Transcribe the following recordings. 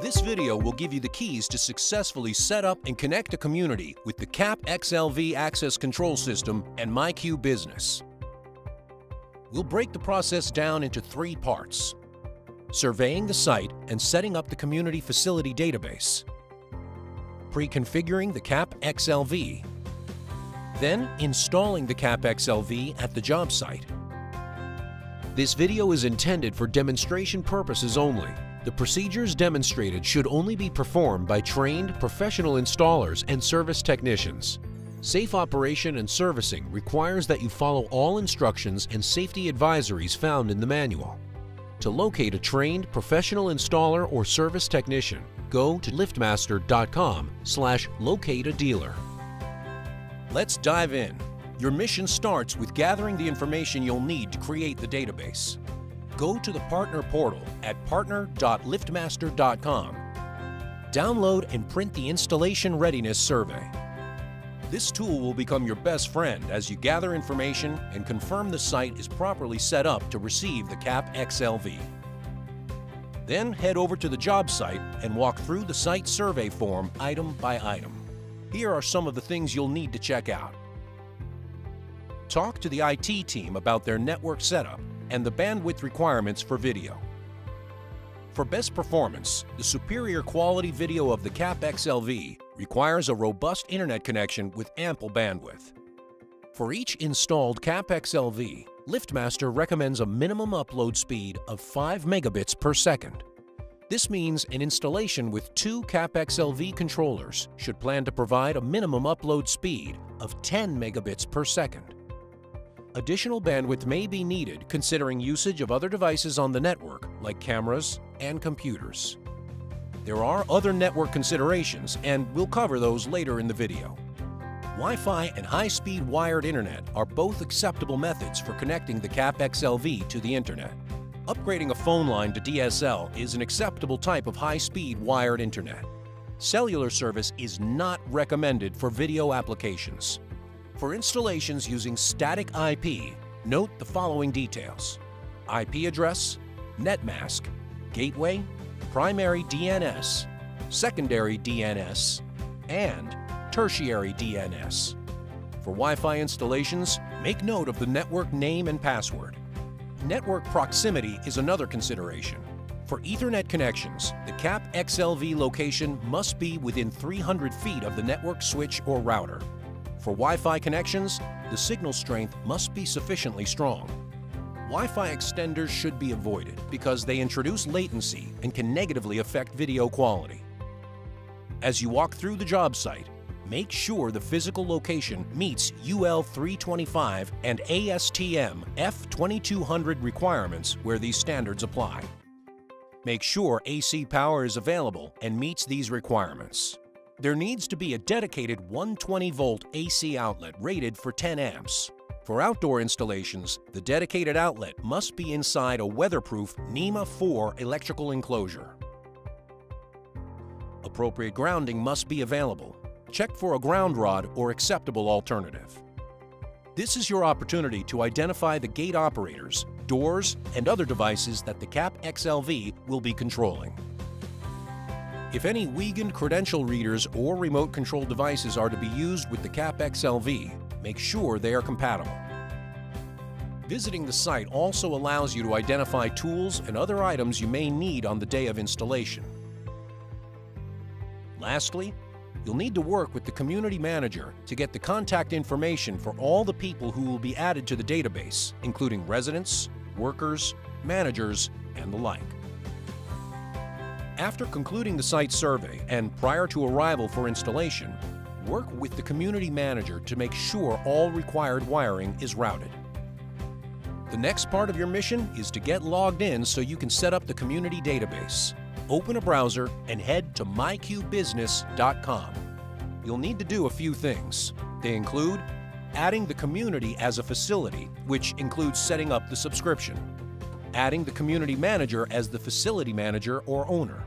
This video will give you the keys to successfully set up and connect a community with the CAPXLV access control system and MyQ Business. We'll break the process down into three parts: surveying the site and setting up the community facility database, pre-configuring the CAPXLV, then installing the CAPXLV at the job site. This video is intended for demonstration purposes only. The procedures demonstrated should only be performed by trained professional installers and service technicians. Safe operation and servicing requires that you follow all instructions and safety advisories found in the manual. To locate a trained professional installer or service technician, go to liftmaster.com/locate-a-dealer. Let's dive in. Your mission starts with gathering the information you'll need to create the database. Go to the partner portal at partner.liftmaster.com. Download and print the Installation Readiness Survey. This tool will become your best friend as you gather information and confirm the site is properly set up to receive the CAPXLV. Then head over to the job site and walk through the site survey form item by item. Here are some of the things you'll need to check out. Talk to the IT team about their network setup and the bandwidth requirements for video. For best performance, the superior quality video of the CAPXLV requires a robust internet connection with ample bandwidth. For each installed CAPXLV, LiftMaster recommends a minimum upload speed of 5 megabits per second. This means an installation with 2 CAPXLV controllers should plan to provide a minimum upload speed of 10 megabits per second. Additional bandwidth may be needed considering usage of other devices on the network like cameras and computers. There are other network considerations and we'll cover those later in the video. Wi-Fi and high-speed wired internet are both acceptable methods for connecting the CAPXLV to the internet. Upgrading a phone line to DSL is an acceptable type of high-speed wired internet. Cellular service is not recommended for video applications. For installations using static IP, note the following details: IP address, netmask, gateway, primary DNS, secondary DNS, and tertiary DNS. For Wi-Fi installations, make note of the network name and password. Network proximity is another consideration. For Ethernet connections, the CAPXLV location must be within 300 feet of the network switch or router. For Wi-Fi connections, the signal strength must be sufficiently strong. Wi-Fi extenders should be avoided because they introduce latency and can negatively affect video quality. As you walk through the job site, make sure the physical location meets UL 325 and ASTM F2200 requirements where these standards apply. Make sure AC power is available and meets these requirements. There needs to be a dedicated 120-volt AC outlet rated for 10 amps. For outdoor installations, the dedicated outlet must be inside a weatherproof NEMA 4 electrical enclosure. Appropriate grounding must be available. Check for a ground rod or acceptable alternative. This is your opportunity to identify the gate operators, doors, and other devices that the CAPXLV will be controlling. If any Wiegand credential readers or remote control devices are to be used with the CAPXLV, make sure they are compatible. Visiting the site also allows you to identify tools and other items you may need on the day of installation. Lastly, you'll need to work with the community manager to get the contact information for all the people who will be added to the database, including residents, workers, managers, and the like. After concluding the site survey and prior to arrival for installation, work with the community manager to make sure all required wiring is routed. The next part of your mission is to get logged in so you can set up the community database. Open a browser and head to myqbusiness.com. You'll need to do a few things. They include adding the community as a facility, which includes setting up the subscription, adding the community manager as the facility manager or owner,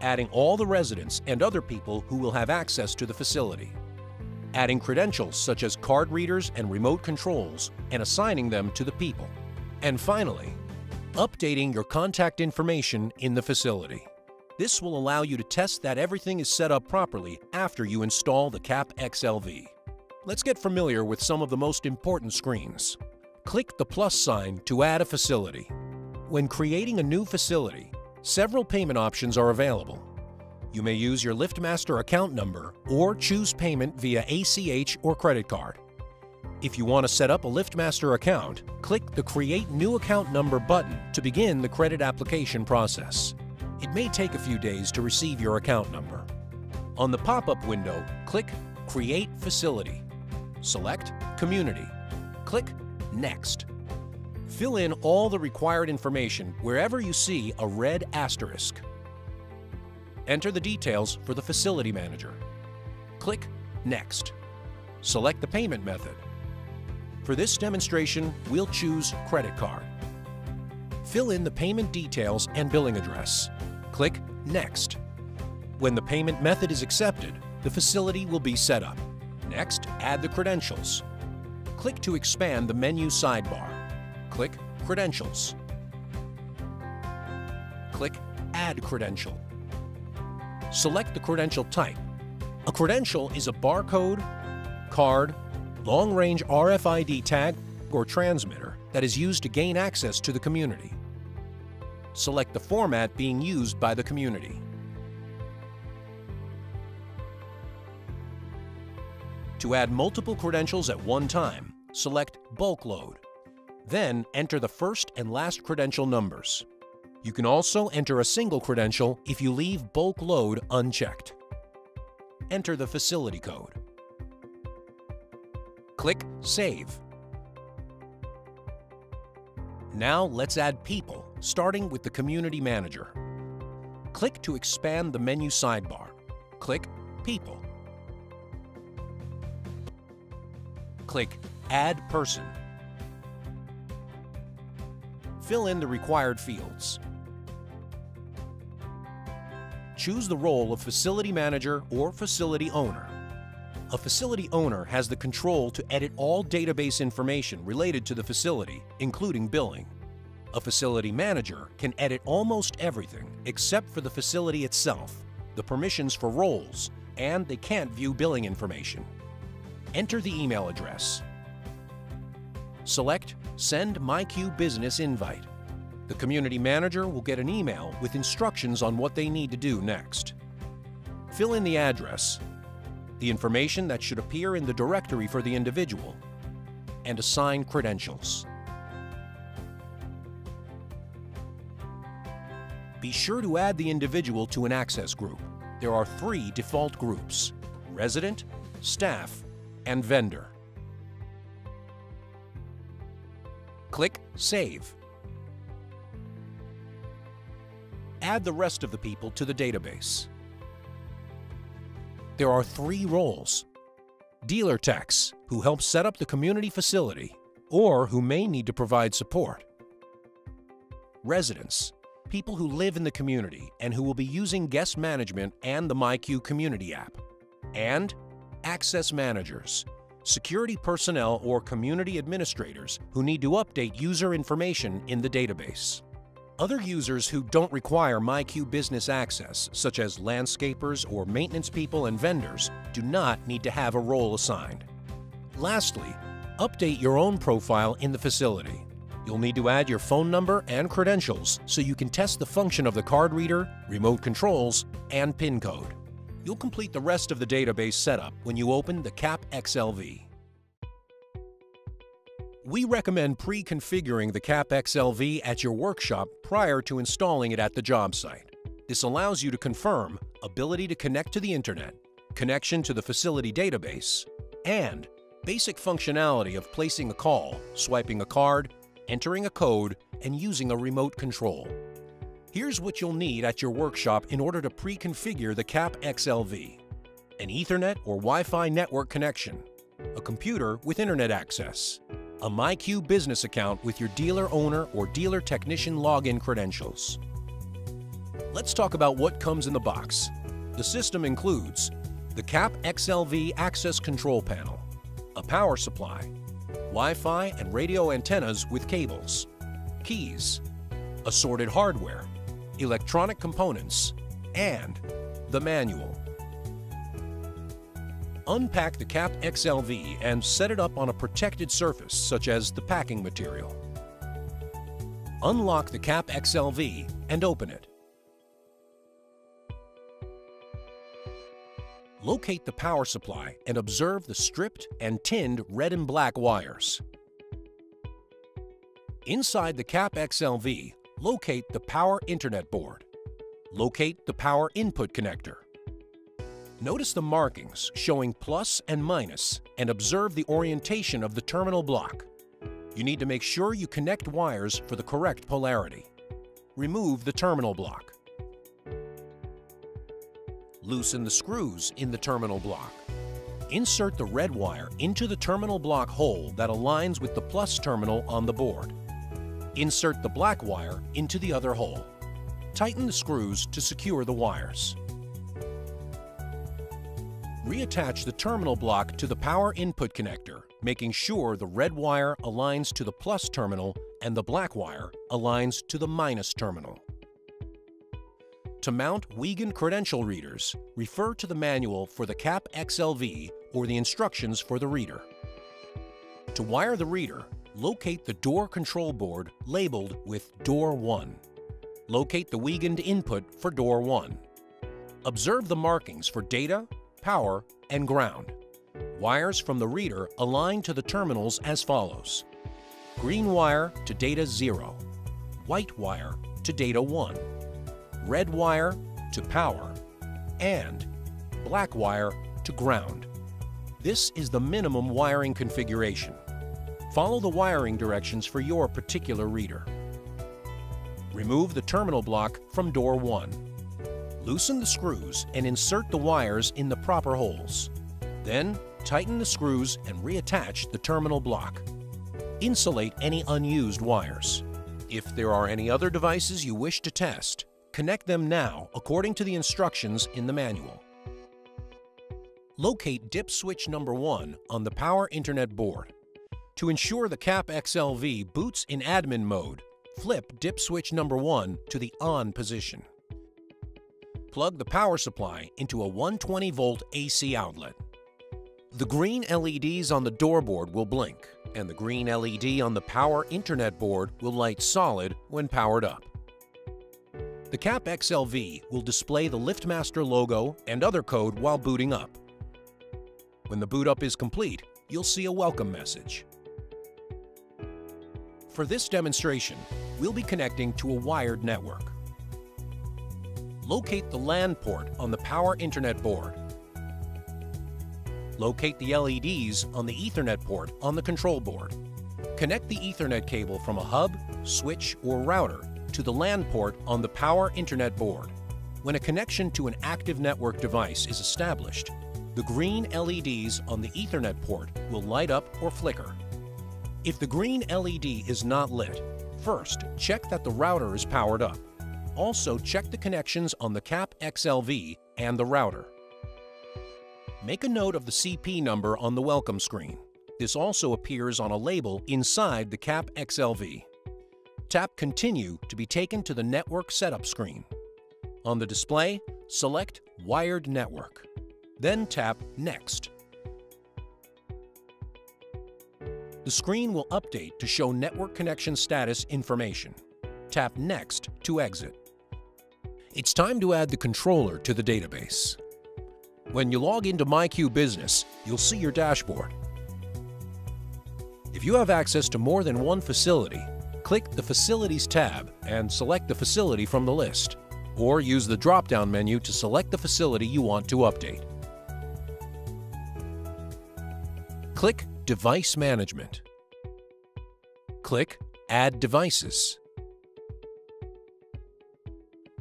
adding all the residents and other people who will have access to the facility, adding credentials such as card readers and remote controls and assigning them to the people, and finally, updating your contact information in the facility. This will allow you to test that everything is set up properly after you install the CAPXLV. Let's get familiar with some of the most important screens. Click the plus sign to add a facility. When creating a new facility, several payment options are available. You may use your LiftMaster account number or choose payment via ACH or credit card. If you want to set up a LiftMaster account, click the Create New Account Number button to begin the credit application process. It may take a few days to receive your account number. On the pop-up window, click Create Facility. Select Community. Click Next. Fill in all the required information wherever you see a red asterisk. Enter the details for the facility manager. Click Next. Select the payment method. For this demonstration, we'll choose credit card. Fill in the payment details and billing address. Click Next. When the payment method is accepted, the facility will be set up. Next, add the credentials. Click to expand the menu sidebar. Click Credentials. Click Add Credential. Select the credential type. A credential is a barcode, card, long-range RFID tag, or transmitter that is used to gain access to the community. Select the format being used by the community. To add multiple credentials at one time, select Bulk Load. Then enter the first and last credential numbers. You can also enter a single credential if you leave Bulk Load unchecked. Enter the facility code. Click Save. Now let's add people, starting with the Community Manager. Click to expand the menu sidebar. Click People. Click Add Person. Fill in the required fields. Choose the role of Facility Manager or Facility Owner. A facility owner has the control to edit all database information related to the facility, including billing. A facility manager can edit almost everything except for the facility itself, the permissions for roles, and they can't view billing information. Enter the email address. Select Send MyQ Business Invite. The community manager will get an email with instructions on what they need to do next. Fill in the address, the information that should appear in the directory for the individual, and assign credentials. Be sure to add the individual to an access group. There are three default groups: resident, staff, and vendor. Click Save. Add the rest of the people to the database. There are three roles: dealer techs, who help set up the community facility or who may need to provide support; residents, people who live in the community and who will be using guest management and the MyQ community app; and access managers, security personnel or community administrators who need to update user information in the database. Other users who don't require MyQ Business access, such as landscapers or maintenance people and vendors, do not need to have a role assigned. Lastly, update your own profile in the facility. You'll need to add your phone number and credentials so you can test the function of the card reader, remote controls, and PIN code. You'll complete the rest of the database setup when you open the CAPXLV. We recommend pre-configuring the CAPXLV at your workshop prior to installing it at the job site. This allows you to confirm ability to connect to the internet, connection to the facility database, and basic functionality of placing a call, swiping a card, entering a code, and using a remote control. Here's what you'll need at your workshop in order to pre-configure the CAPXLV: an Ethernet or Wi-Fi network connection, a computer with internet access, a MyQ Business account with your dealer owner or dealer technician login credentials. Let's talk about what comes in the box. The system includes the CAPXLV access control panel, a power supply, Wi-Fi and radio antennas with cables, keys, assorted hardware, electronic components, and the manual. Unpack the CAPXLV and set it up on a protected surface, such as the packing material. Unlock the CAPXLV and open it. Locate the power supply and observe the stripped and tinned red and black wires. Inside the CAPXLV, locate the power internet board. Locate the power input connector. Notice the markings showing plus and minus and observe the orientation of the terminal block. You need to make sure you connect wires for the correct polarity. Remove the terminal block. Loosen the screws in the terminal block. Insert the red wire into the terminal block hole that aligns with the plus terminal on the board. Insert the black wire into the other hole. Tighten the screws to secure the wires. Reattach the terminal block to the power input connector, making sure the red wire aligns to the plus terminal and the black wire aligns to the minus terminal. To mount Wiegand credential readers, refer to the manual for the CAPXLV or the instructions for the reader. To wire the reader, locate the door control board labeled with Door 1. Locate the Wiegand input for Door 1. Observe the markings for data, power, and ground. Wires from the reader align to the terminals as follows. Green wire to data 0, white wire to data 1, red wire to power, and black wire to ground. This is the minimum wiring configuration. Follow the wiring directions for your particular reader. Remove the terminal block from Door 1. Loosen the screws and insert the wires in the proper holes. Then, tighten the screws and reattach the terminal block. Insulate any unused wires. If there are any other devices you wish to test, connect them now according to the instructions in the manual. Locate DIP switch number 1 on the power internet board. To ensure the CAPXLV boots in admin mode, flip DIP switch number 1 to the on position. Plug the power supply into a 120-volt AC outlet. The green LEDs on the door board will blink, and the green LED on the power internet board will light solid when powered up. The CAPXLV will display the LiftMaster logo and other code while booting up. When the boot up is complete, you'll see a welcome message. For this demonstration, we'll be connecting to a wired network. Locate the LAN port on the power internet board. Locate the LEDs on the Ethernet port on the control board. Connect the Ethernet cable from a hub, switch, or router to the LAN port on the power internet board. When a connection to an active network device is established, the green LEDs on the Ethernet port will light up or flicker. If the green LED is not lit, first check that the router is powered up. Also, check the connections on the CAPXLV and the router. Make a note of the CP number on the welcome screen. This also appears on a label inside the CAPXLV. Tap Continue to be taken to the Network Setup screen. On the display, select Wired Network. Then tap Next. The screen will update to show network connection status information. Tap Next to exit. It's time to add the controller to the database. When you log into MyQ Business, you'll see your dashboard. If you have access to more than one facility, click the Facilities tab and select the facility from the list, or use the drop-down menu to select the facility you want to update. Click Device Management. Click Add Devices.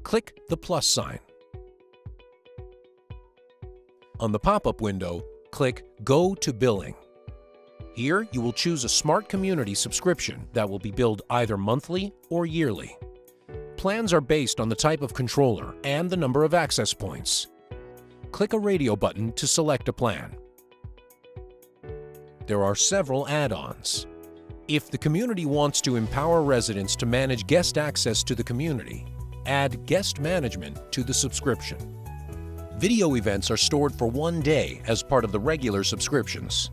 Click the plus sign. On the pop-up window, click Go to Billing. Here, you will choose a Smart Community subscription that will be billed either monthly or yearly. Plans are based on the type of controller and the number of access points. Click a radio button to select a plan. There are several add-ons. If the community wants to empower residents to manage guest access to the community, add guest management to the subscription. Video events are stored for 1 day as part of the regular subscriptions.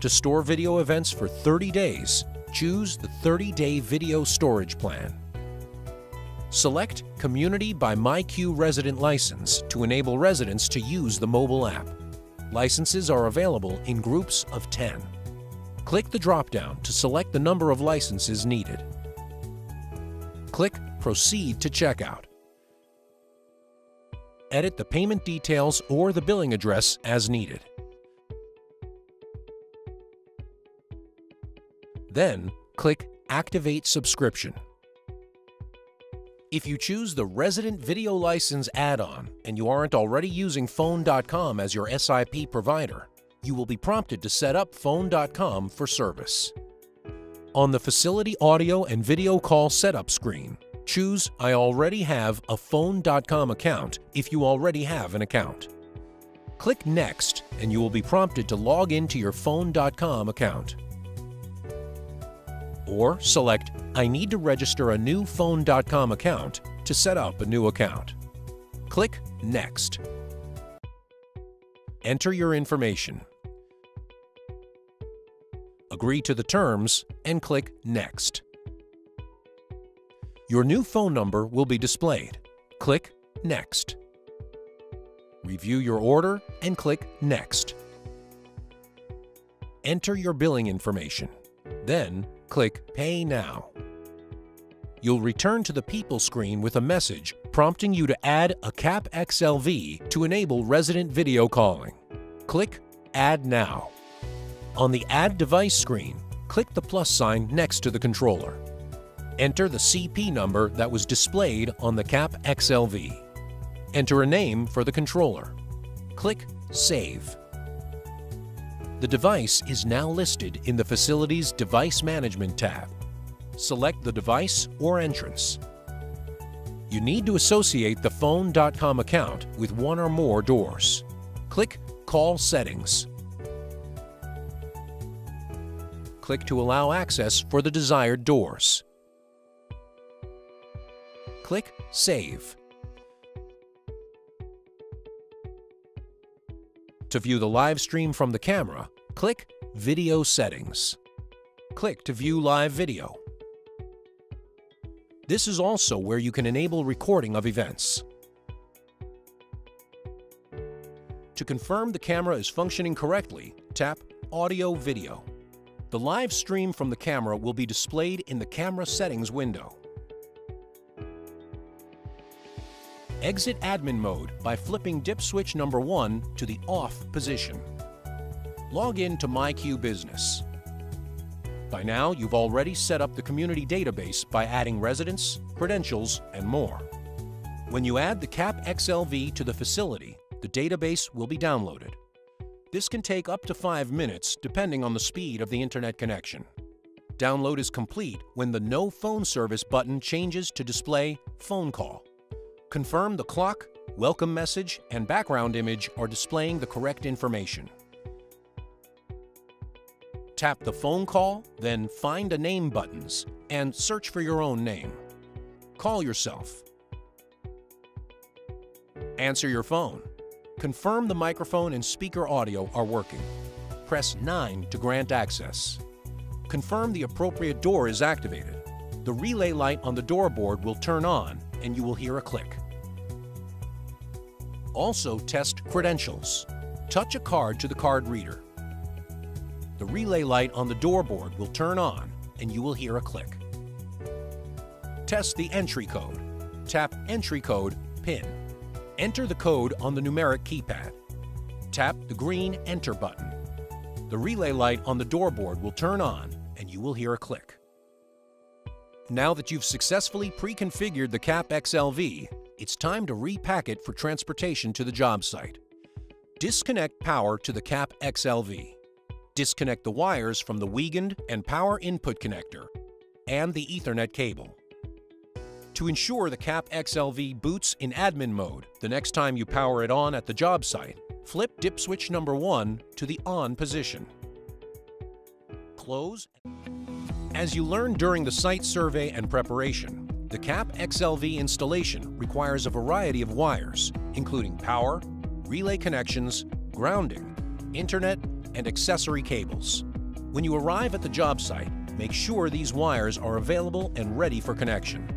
To store video events for 30 days, choose the 30-day video storage plan. Select Community by MyQ Resident License to enable residents to use the mobile app. Licenses are available in groups of 10. Click the drop-down to select the number of licenses needed. Click Proceed to Checkout. Edit the payment details or the billing address as needed. Then, click Activate Subscription. If you choose the Resident Video License add-on and you aren't already using Phone.com as your SIP provider, you will be prompted to set up Phone.com for service. On the Facility Audio and Video Call Setup screen, choose I already have a Phone.com account if you already have an account. Click Next and you will be prompted to log into your Phone.com account. Or select I need to register a new Phone.com account to set up a new account. Click Next. Enter your information. Agree to the terms and click Next. Your new phone number will be displayed. Click Next. Review your order and click Next. Enter your billing information. Then, click Pay Now. You'll return to the People screen with a message prompting you to add a CAPXLV to enable resident video calling. Click Add Now. On the Add Device screen, click the plus sign next to the controller. Enter the CP number that was displayed on the CAPXLV. Enter a name for the controller. Click Save. The device is now listed in the facility's Device Management tab. Select the device or entrance. You need to associate the Phone.com account with one or more doors. Click Call Settings. Click to allow access for the desired doors. Click Save. To view the live stream from the camera, click Video Settings. Click to view live video. This is also where you can enable recording of events. To confirm the camera is functioning correctly, tap Audio Video. The live stream from the camera will be displayed in the Camera Settings window. Exit admin mode by flipping DIP switch number 1 to the off position. Log in to MyQ Business. By now, you've already set up the community database by adding residents, credentials, and more. When you add the CAPXLV to the facility, the database will be downloaded. This can take up to 5 minutes depending on the speed of the internet connection. Download is complete when the No Phone Service button changes to display Phone Call. Confirm the clock, welcome message, and background image are displaying the correct information. Tap the Phone Call, then Find a Name buttons, and search for your own name. Call yourself. Answer your phone. Confirm the microphone and speaker audio are working. Press 9 to grant access. Confirm the appropriate door is activated. The relay light on the door board will turn on, and you will hear a click. Also test credentials. Touch a card to the card reader. The relay light on the door board will turn on, and you will hear a click. Test the entry code. Tap Entry Code PIN. Enter the code on the numeric keypad. Tap the green Enter button. The relay light on the door board will turn on, and you will hear a click. Now that you've successfully pre-configured the CAPXLV, it's time to repack it for transportation to the job site. Disconnect power to the CAPXLV. Disconnect the wires from the Wiegand and power input connector and the Ethernet cable. To ensure the CAPXLV boots in admin mode the next time you power it on at the job site, flip DIP switch number 1 to the on position. Close. As you learned during the site survey and preparation, The CAPXLV installation requires a variety of wires, including power, relay connections, grounding, internet, and accessory cables. When you arrive at the job site, make sure these wires are available and ready for connection.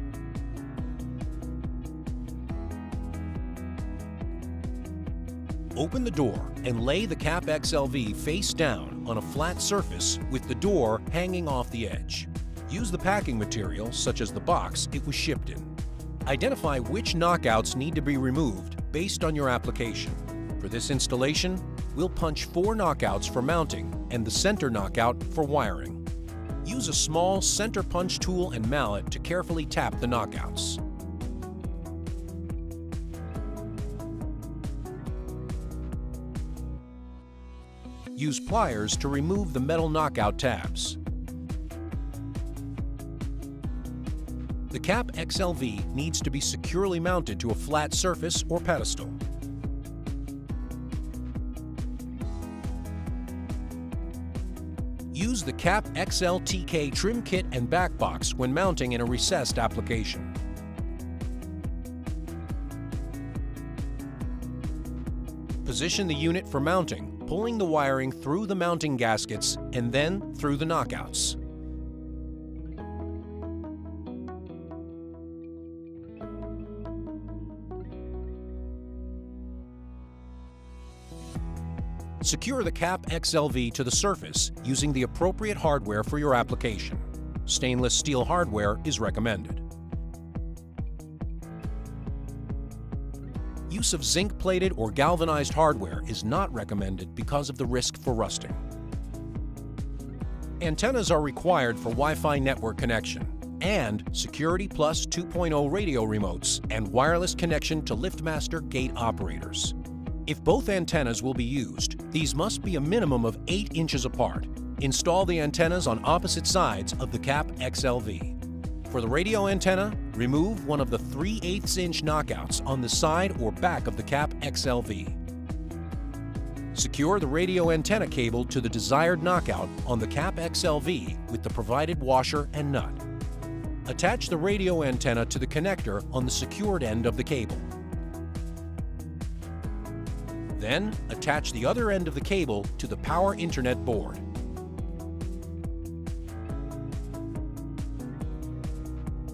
Open the door and lay the CAPXLV face down on a flat surface with the door hanging off the edge. Use the packing material, such as the box it was shipped in. Identify which knockouts need to be removed based on your application. For this installation, we'll punch 4 knockouts for mounting and the center knockout for wiring. Use a small center punch tool and mallet to carefully tap the knockouts. Use pliers to remove the metal knockout tabs. The CAPXLV needs to be securely mounted to a flat surface or pedestal. Use the CAPXLTK trim kit and back box when mounting in a recessed application. Position the unit for mounting, pulling the wiring through the mounting gaskets and then through the knockouts. Secure the CAPXLV to the surface using the appropriate hardware for your application. Stainless steel hardware is recommended. Use of zinc-plated or galvanized hardware is not recommended because of the risk for rusting. Antennas are required for Wi-Fi network connection and Security Plus 2.0 radio remotes and wireless connection to LiftMaster gate operators. If both antennas will be used, these must be a minimum of 8 inches apart. Install the antennas on opposite sides of the CAPXLV. For the radio antenna, remove one of the 3/8-inch knockouts on the side or back of the CAPXLV. Secure the radio antenna cable to the desired knockout on the CAPXLV with the provided washer and nut. Attach the radio antenna to the connector on the secured end of the cable. Then, attach the other end of the cable to the power internet board.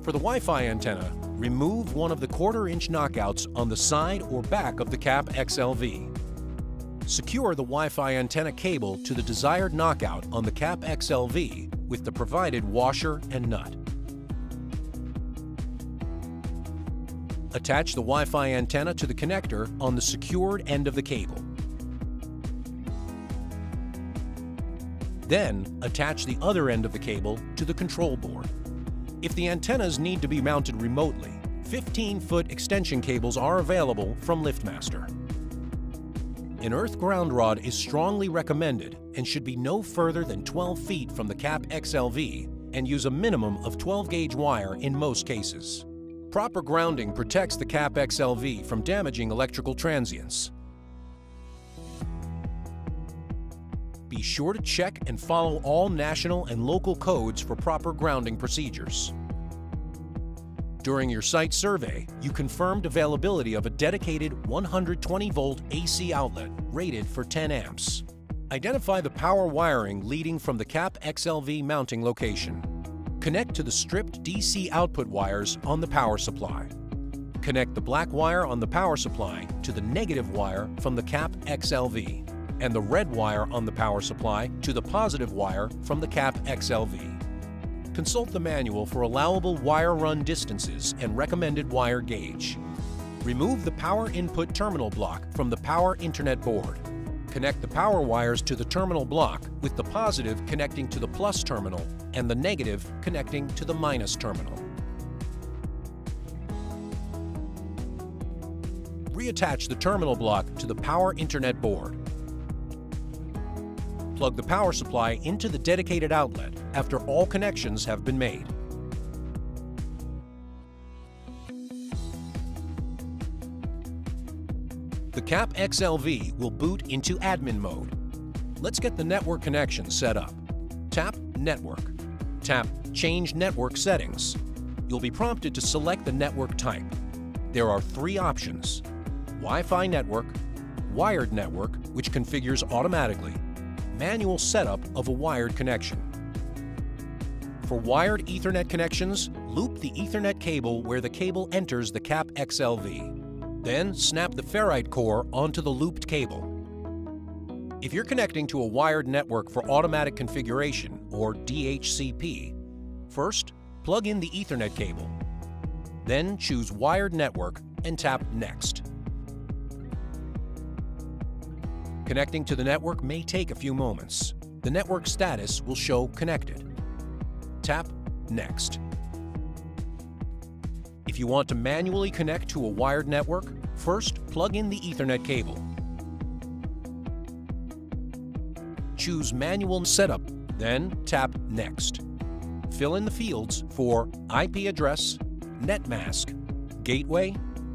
For the Wi-Fi antenna, remove one of the 1/4-inch knockouts on the side or back of the CAPXLV. Secure the Wi-Fi antenna cable to the desired knockout on the CAPXLV with the provided washer and nut. Attach the Wi-Fi antenna to the connector on the secured end of the cable. Then, attach the other end of the cable to the control board. If the antennas need to be mounted remotely, 15-foot extension cables are available from LiftMaster. An earth ground rod is strongly recommended and should be no further than 12 feet from the CAPXLV and use a minimum of 12-gauge wire in most cases. Proper grounding protects the CAPXLV from damaging electrical transients. Be sure to check and follow all national and local codes for proper grounding procedures. During your site survey, you confirmed availability of a dedicated 120-volt AC outlet rated for 10 amps. Identify the power wiring leading from the CAPXLV mounting location. Connect to the stripped DC output wires on the power supply. Connect the black wire on the power supply to the negative wire from the CAPXLV and the red wire on the power supply to the positive wire from the CAPXLV. Consult the manual for allowable wire run distances and recommended wire gauge. Remove the power input terminal block from the power internet board. Connect the power wires to the terminal block with the positive connecting to the plus terminal and the negative connecting to the minus terminal. Reattach the terminal block to the power internet board. Plug the power supply into the dedicated outlet after all connections have been made. The CAPXLV will boot into admin mode. Let's get the network connection set up. Tap Network. Tap Change Network Settings. you'll be prompted to select the network type. There are three options: Wi-Fi network, wired network, which configures automatically, manual setup of a wired connection. For wired Ethernet connections, loop the Ethernet cable where the cable enters the CAPXLV. Then snap the ferrite core onto the looped cable. If you're connecting to a wired network for automatic configuration, or DHCP, first, plug in the Ethernet cable. Then choose Wired Network and tap Next. Connecting to the network may take a few moments. The network status will show Connected. Tap Next. If you want to manually connect to a wired network, first plug in the Ethernet cable. Choose Manual Setup, then tap Next. Fill in the fields for IP address, net mask, gateway,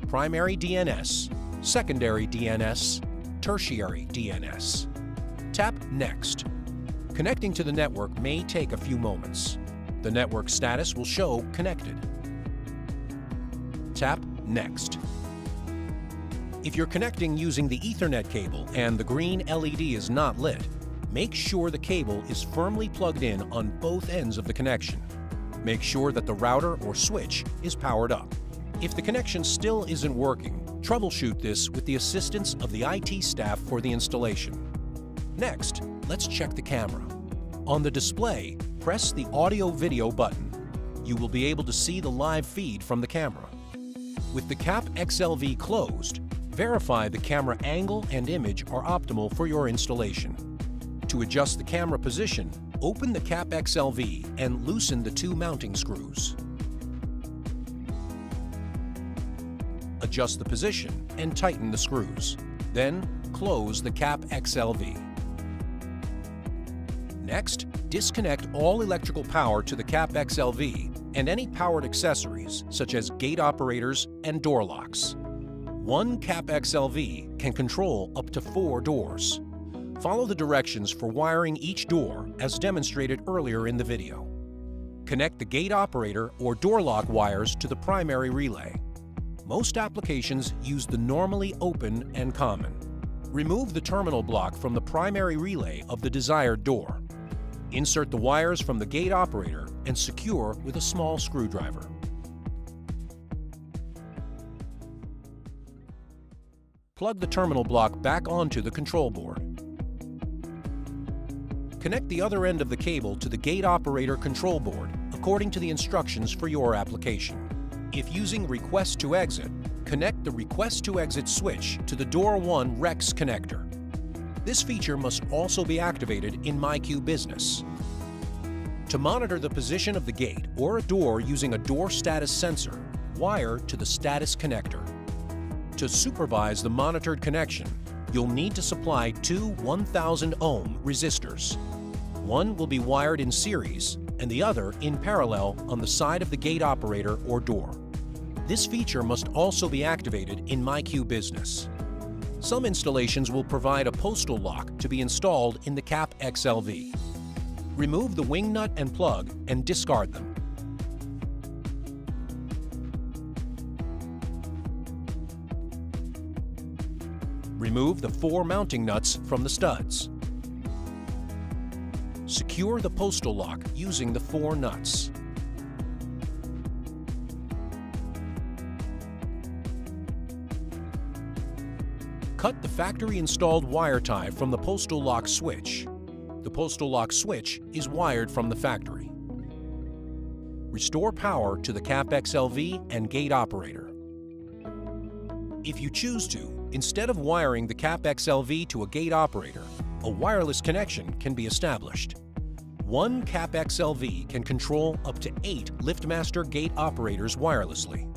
primary DNS, secondary DNS, tertiary DNS. Tap Next. Connecting to the network may take a few moments. The network status will show Connected. Tap Next. If you're connecting using the Ethernet cable and the green LED is not lit, make sure the cable is firmly plugged in on both ends of the connection. Make sure that the router or switch is powered up. If the connection still isn't working, troubleshoot this with the assistance of the IT staff for the installation. Next, let's check the camera. On the display, press the audio-video button. You will be able to see the live feed from the camera. With the CAPXLV closed, verify the camera angle and image are optimal for your installation. To adjust the camera position, open the CAPXLV and loosen the two mounting screws. Adjust the position and tighten the screws. Then close the CAPXLV. Next, disconnect all electrical power to the CAPXLV and any powered accessories such as gate operators and door locks. One CAPXLV can control up to 4 doors. Follow the directions for wiring each door as demonstrated earlier in the video. Connect the gate operator or door lock wires to the primary relay. Most applications use the normally open and common. Remove the terminal block from the primary relay of the desired door. Insert the wires from the gate operator and secure with a small screwdriver. Plug the terminal block back onto the control board. Connect the other end of the cable to the gate operator control board according to the instructions for your application. If using Request to Exit, connect the Request to Exit switch to the Door 1 REX connector. This feature must also be activated in MyQ Business. To monitor the position of the gate or a door using a door status sensor, wire to the status connector. To supervise the monitored connection, you'll need to supply 2 1,000-ohm resistors. One will be wired in series and the other in parallel on the side of the gate operator or door. This feature must also be activated in MyQ Business. Some installations will provide a postal lock to be installed in the CAPXLV. Remove the wing nut and plug and discard them. Remove the 4 mounting nuts from the studs. Secure the postal lock using the 4 nuts. Cut the factory-installed wire tie from the postal lock switch. The postal lock switch is wired from the factory. Restore power to the CAPXLV and gate operator. If you choose to, instead of wiring the CAPXLV to a gate operator, a wireless connection can be established. One CAPXLV can control up to 8 LiftMaster gate operators wirelessly.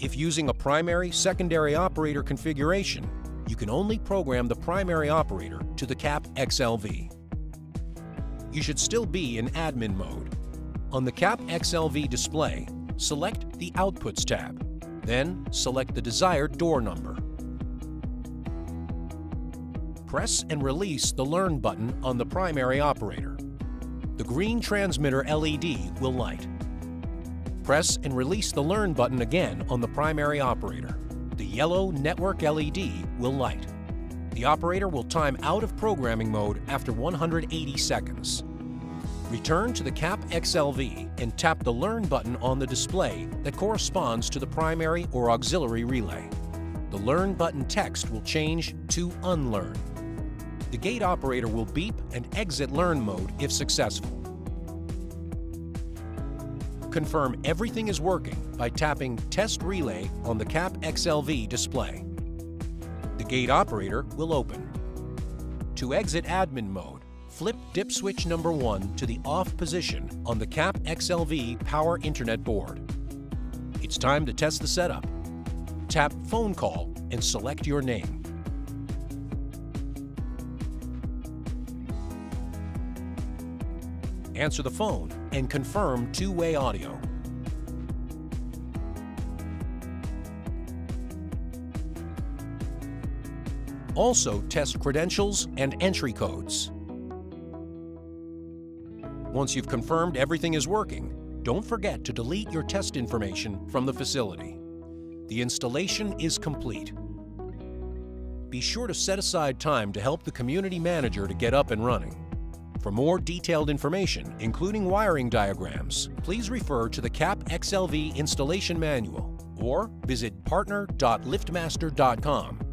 If using a primary/secondary operator configuration, you can only program the primary operator to the CAPXLV. You should still be in admin mode. On the CAPXLV display, select the Outputs tab, then select the desired door number. Press and release the Learn button on the primary operator. The green transmitter LED will light. Press and release the Learn button again on the primary operator. The yellow network LED will light. The operator will time out of programming mode after 180 seconds. Return to the CAPXLV and tap the Learn button on the display that corresponds to the primary or auxiliary relay. The Learn button text will change to Unlearn. The gate operator will beep and exit Learn mode if successful. Confirm everything is working by tapping Test Relay on the CAPXLV display. The gate operator will open. To exit admin mode, flip DIP switch number 1 to the off position on the CAPXLV power internet board. It's time to test the setup. Tap Phone Call and select your name. Answer the phone and confirm two-way audio. Also test credentials and entry codes. Once you've confirmed everything is working, don't forget to delete your test information from the facility. The installation is complete. Be sure to set aside time to help the community manager to get up and running. For more detailed information, including wiring diagrams, please refer to the CAPXLV installation manual or visit partner.liftmaster.com.